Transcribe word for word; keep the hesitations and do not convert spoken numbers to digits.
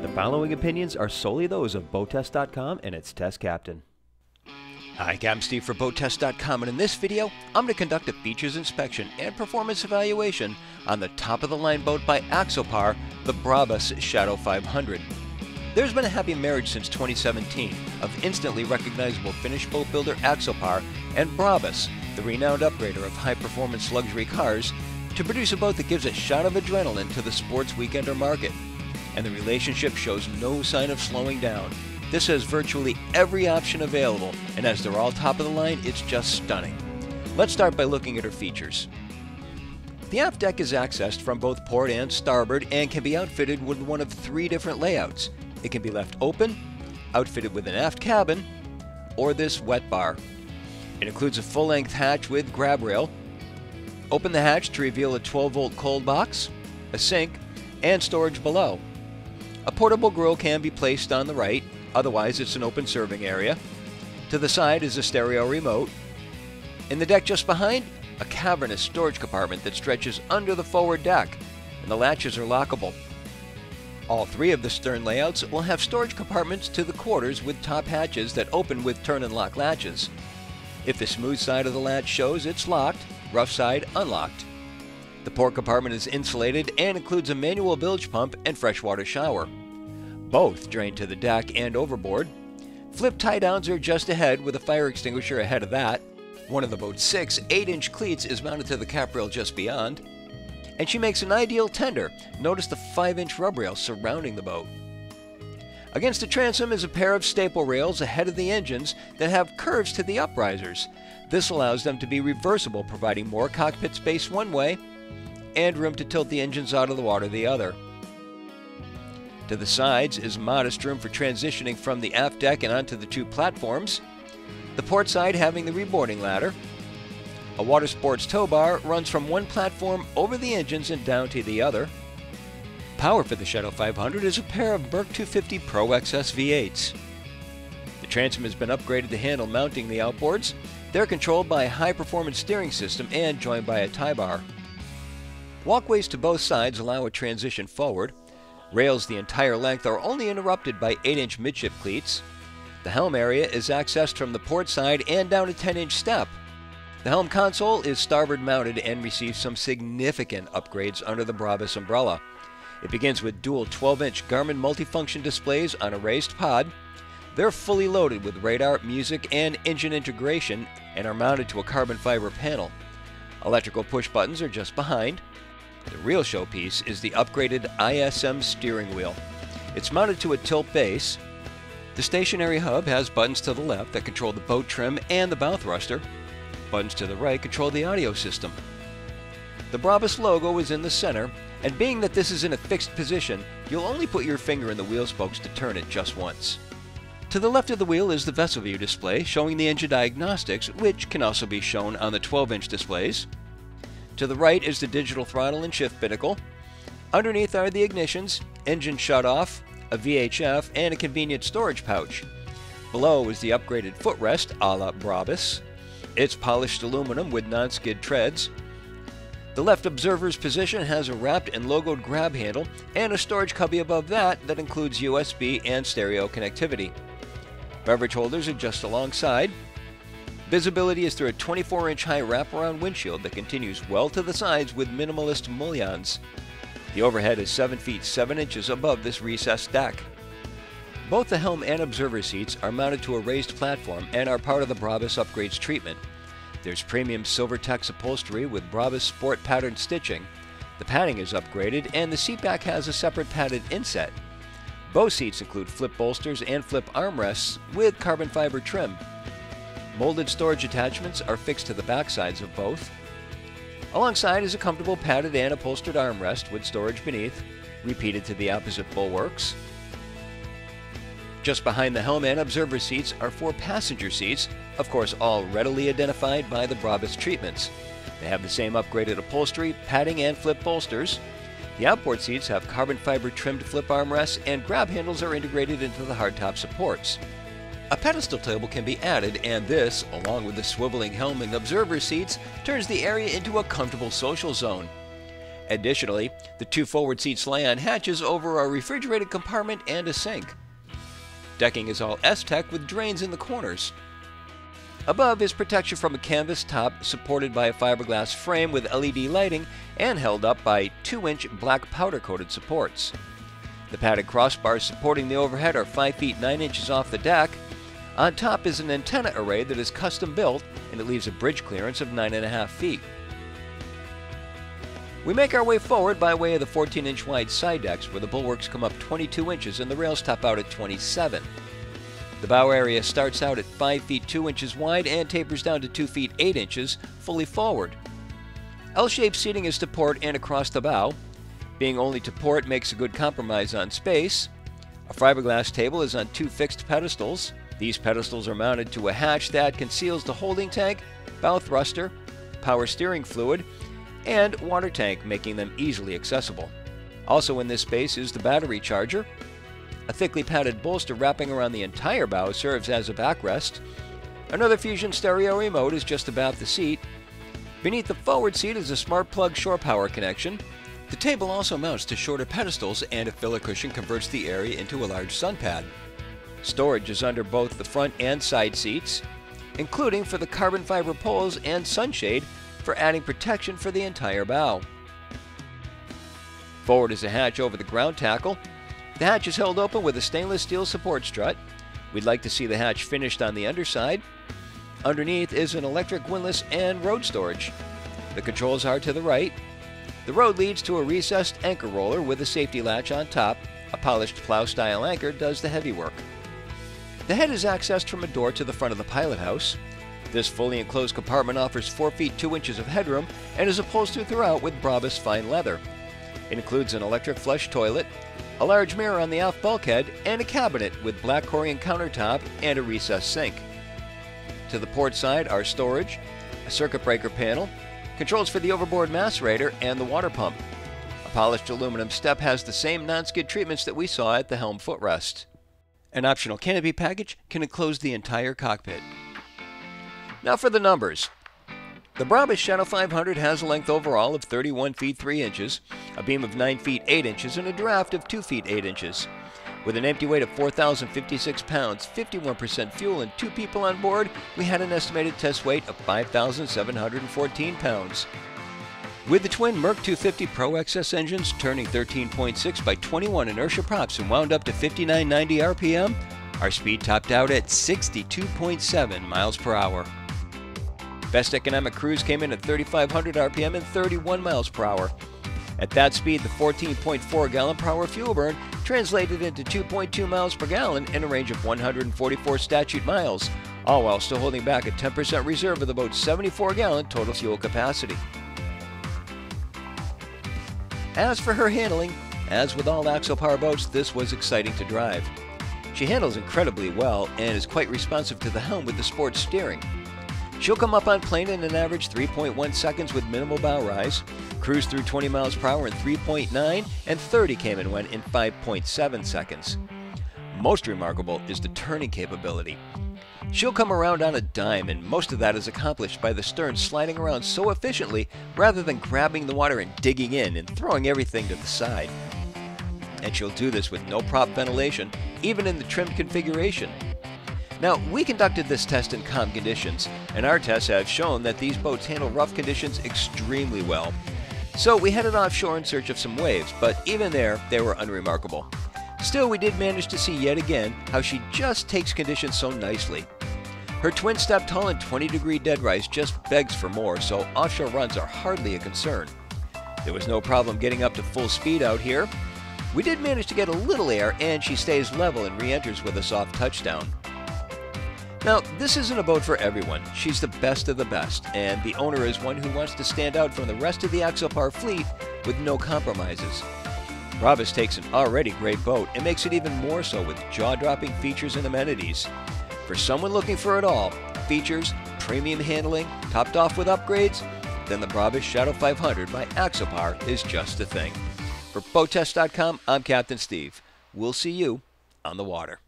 The following opinions are solely those of Boat Test dot com and its test captain. Hi, Captain Steve for Boat Test dot com, and in this video, I'm going to conduct a features inspection and performance evaluation on the top-of-the-line boat by Axopar, the Brabus Shadow five hundred. There's been a happy marriage since twenty seventeen of instantly recognizable Finnish boat builder Axopar and Brabus, the renowned upgrader of high-performance luxury cars, to produce a boat that gives a shot of adrenaline to the sports weekender market. And the relationship shows no sign of slowing down. This has virtually every option available, and as they're all top of the line, it's just stunning. Let's start by looking at her features. The aft deck is accessed from both port and starboard and can be outfitted with one of three different layouts. It can be left open, outfitted with an aft cabin, or this wet bar. It includes a full-length hatch with grab rail. Open the hatch to reveal a twelve volt cold box, a sink, and storage below. A portable grill can be placed on the right, otherwise it's an open serving area. To the side is a stereo remote. In the deck just behind, a cavernous storage compartment that stretches under the forward deck, and the latches are lockable. All three of the stern layouts will have storage compartments to the quarters with top hatches that open with turn and lock latches. If the smooth side of the latch shows, it's locked, rough side unlocked. The port compartment is insulated and includes a manual bilge pump and freshwater shower. Both drain to the deck and overboard. Flip tie-downs are just ahead with a fire extinguisher ahead of that. One of the boat's six eight inch cleats is mounted to the cap rail just beyond. And she makes an ideal tender. Notice the five inch rub rail surrounding the boat. Against the transom is a pair of staple rails ahead of the engines that have curves to the uprisers. This allows them to be reversible, providing more cockpit space one way and room to tilt the engines out of the water the other. To the sides is modest room for transitioning from the aft deck and onto the two platforms, the port side having the reboarding ladder. A water sports tow bar runs from one platform over the engines and down to the other. Power for the Shadow five hundred is a pair of Merc two fifty Pro X S V eights. The transom has been upgraded to handle mounting the outboards. They're controlled by a high-performance steering system and joined by a tie bar. Walkways to both sides allow a transition forward. Rails the entire length are only interrupted by eight inch midship cleats. The helm area is accessed from the port side and down a ten inch step. The helm console is starboard mounted and receives some significant upgrades under the Brabus umbrella. It begins with dual twelve inch Garmin multifunction displays on a raised pod. They're fully loaded with radar, music, and engine integration and are mounted to a carbon fiber panel. Electrical push buttons are just behind. The real showpiece is the upgraded I S M steering wheel. It's mounted to a tilt base. The stationary hub has buttons to the left that control the boat trim and the bow thruster. Buttons to the right control the audio system. The Brabus logo is in the center, and being that this is in a fixed position, you'll only put your finger in the wheel spokes to turn it just once. To the left of the wheel is the VesselView display showing the engine diagnostics, which can also be shown on the twelve inch displays. To the right is the digital throttle and shift binnacle. Underneath are the ignitions, engine shutoff, a V H F, and a convenient storage pouch. Below is the upgraded footrest a la Brabus. It's polished aluminum with non-skid treads. The left observer's position has a wrapped and logoed grab handle and a storage cubby above that that includes U S B and stereo connectivity. Beverage holders are just alongside. Visibility is through a twenty-four inch high wraparound windshield that continues well to the sides with minimalist mullions. The overhead is seven feet seven inches above this recessed deck. Both the helm and observer seats are mounted to a raised platform and are part of the Brabus upgrades treatment. There's premium Silvertex upholstery with Brabus sport patterned stitching. The padding is upgraded and the seat back has a separate padded inset. Bow seats include flip bolsters and flip armrests with carbon fiber trim. Molded storage attachments are fixed to the back sides of both. Alongside is a comfortable padded and upholstered armrest with storage beneath, repeated to the opposite bulwarks. Just behind the helm and observer seats are four passenger seats, of course all readily identified by the Brabus treatments. They have the same upgraded upholstery, padding, and flip bolsters. The outboard seats have carbon fiber trimmed flip armrests and grab handles are integrated into the hardtop supports. A pedestal table can be added and this, along with the swiveling helm and observer seats, turns the area into a comfortable social zone. Additionally, the two forward seats lay on hatches over a refrigerated compartment and a sink. Decking is all S-Tech with drains in the corners. Above is protection from a canvas top supported by a fiberglass frame with L E D lighting and held up by two inch black powder-coated supports. The padded crossbars supporting the overhead are five feet nine inches off the deck. On top is an antenna array that is custom built, and it leaves a bridge clearance of nine and a half feet. We make our way forward by way of the fourteen inch wide side decks, where the bulwarks come up twenty-two inches and the rails top out at twenty-seven. The bow area starts out at five feet two inches wide and tapers down to two feet eight inches, fully forward. L-shaped seating is to port and across the bow. Being only to port makes a good compromise on space. A fiberglass table is on two fixed pedestals. These pedestals are mounted to a hatch that conceals the holding tank, bow thruster, power steering fluid, and water tank, making them easily accessible. Also in this space is the battery charger. A thickly padded bolster wrapping around the entire bow serves as a backrest. Another Fusion stereo remote is just about the seat. Beneath the forward seat is a smart plug shore power connection. The table also mounts to shorter pedestals, and a filler cushion converts the area into a large sun pad. Storage is under both the front and side seats, including for the carbon fiber poles and sunshade for adding protection for the entire bow. Forward is a hatch over the ground tackle. The hatch is held open with a stainless steel support strut. We'd like to see the hatch finished on the underside. Underneath is an electric windlass and road storage. The controls are to the right. The road leads to a recessed anchor roller with a safety latch on top. A polished plow-style anchor does the heavy work. The head is accessed from a door to the front of the pilot house. This fully enclosed compartment offers four feet two inches of headroom and is upholstered throughout with Brabus fine leather. It includes an electric flush toilet, a large mirror on the aft bulkhead, and a cabinet with black Corian countertop and a recessed sink. To the port side are storage, a circuit breaker panel, controls for the overboard macerator and the water pump. A polished aluminum step has the same non-skid treatments that we saw at the helm footrest. An optional canopy package can enclose the entire cockpit. Now for the numbers. The Brabus Shadow five hundred has a length overall of thirty-one feet three inches, a beam of nine feet eight inches, and a draft of two feet eight inches. With an empty weight of four thousand fifty-six pounds, fifty-one percent fuel, and two people on board, we had an estimated test weight of five thousand seven hundred fourteen pounds. With the twin Merc two fifty Pro X S engines turning thirteen point six by twenty-one inertia props and wound up to fifty-nine ninety R P M, our speed topped out at sixty-two point seven miles per hour. Best economic cruise came in at thirty-five hundred R P M and thirty-one miles per hour. At that speed, the fourteen point four gallon per hour fuel burn translated into two point two miles per gallon in a range of one hundred forty-four statute miles, all while still holding back a ten percent reserve of the boat's seventy-four gallon total fuel capacity. As for her handling, as with all Axopar boats, this was exciting to drive. She handles incredibly well and is quite responsive to the helm with the sport steering. She'll come up on plane in an average three point one seconds with minimal bow rise, cruise through twenty miles per hour in three point nine, and thirty came and went in five point seven seconds. Most remarkable is the turning capability. She'll come around on a dime, and most of that is accomplished by the stern sliding around so efficiently rather than grabbing the water and digging in and throwing everything to the side. And she'll do this with no prop ventilation, even in the trimmed configuration. Now, we conducted this test in calm conditions, and our tests have shown that these boats handle rough conditions extremely well. So we headed offshore in search of some waves, but even there, they were unremarkable. Still, we did manage to see yet again how she just takes conditions so nicely. Her twin step tull and twenty degree dead rise just begs for more, so offshore runs are hardly a concern. There was no problem getting up to full speed out here. We did manage to get a little air, and she stays level and re-enters with a soft touchdown. Now, this isn't a boat for everyone. She's the best of the best, and the owner is one who wants to stand out from the rest of the Axopar fleet with no compromises. Brabus takes an already great boat and makes it even more so with jaw-dropping features and amenities. For someone looking for it all, features, premium handling, topped off with upgrades, then the Brabus Shadow five hundred by Axopar is just the thing. For BoatTest dot com, I'm Captain Steve. We'll see you on the water.